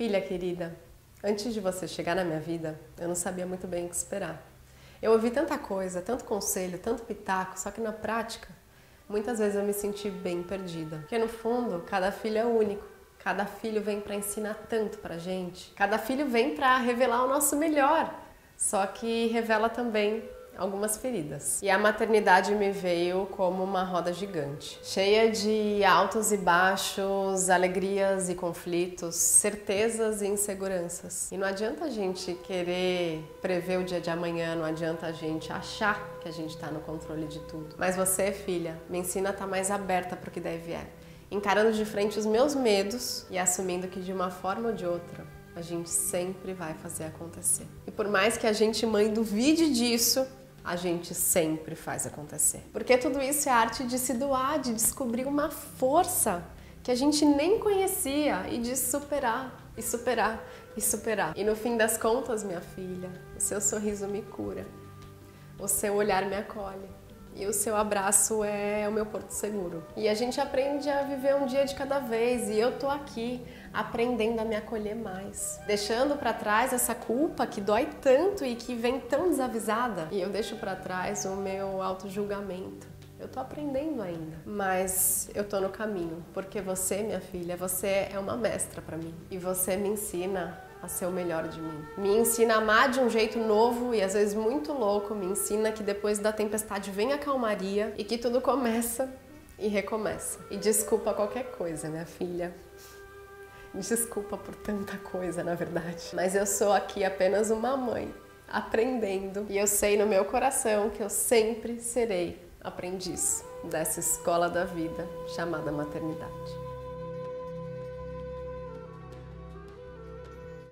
Filha querida, antes de você chegar na minha vida, eu não sabia muito bem o que esperar. Eu ouvi tanta coisa, tanto conselho, tanto pitaco, só que na prática, muitas vezes eu me senti bem perdida. Porque no fundo, cada filho é único, cada filho vem para ensinar tanto pra gente, cada filho vem para revelar o nosso melhor, só que revela também algumas feridas. E a maternidade me veio como uma roda gigante, cheia de altos e baixos, alegrias e conflitos, certezas e inseguranças. E não adianta a gente querer prever o dia de amanhã, não adianta a gente achar que a gente está no controle de tudo. Mas você, filha, me ensina a estar mais aberta para o que deve é, encarando de frente os meus medos e assumindo que de uma forma ou de outra, a gente sempre vai fazer acontecer. E por mais que a gente, mãe, duvide disso, a gente sempre faz acontecer. Porque tudo isso é a arte de se doar, de descobrir uma força que a gente nem conhecia e de superar, e superar, e superar. E no fim das contas, minha filha, o seu sorriso me cura, o seu olhar me acolhe e o seu abraço é o meu porto seguro. E a gente aprende a viver um dia de cada vez e eu tô aqui aprendendo a me acolher mais, deixando pra trás essa culpa que dói tanto e que vem tão desavisada. E eu deixo pra trás o meu auto-julgamento. Eu tô aprendendo ainda, mas eu tô no caminho, porque você, minha filha, você é uma mestra pra mim e você me ensina a ser o melhor de mim. Me ensina a amar de um jeito novo e às vezes muito louco, me ensina que depois da tempestade vem a calmaria e que tudo começa e recomeça. E desculpa qualquer coisa, minha filha. Desculpa por tanta coisa, na verdade. Mas eu sou aqui apenas uma mãe, aprendendo. E eu sei no meu coração que eu sempre serei aprendiz dessa escola da vida chamada maternidade.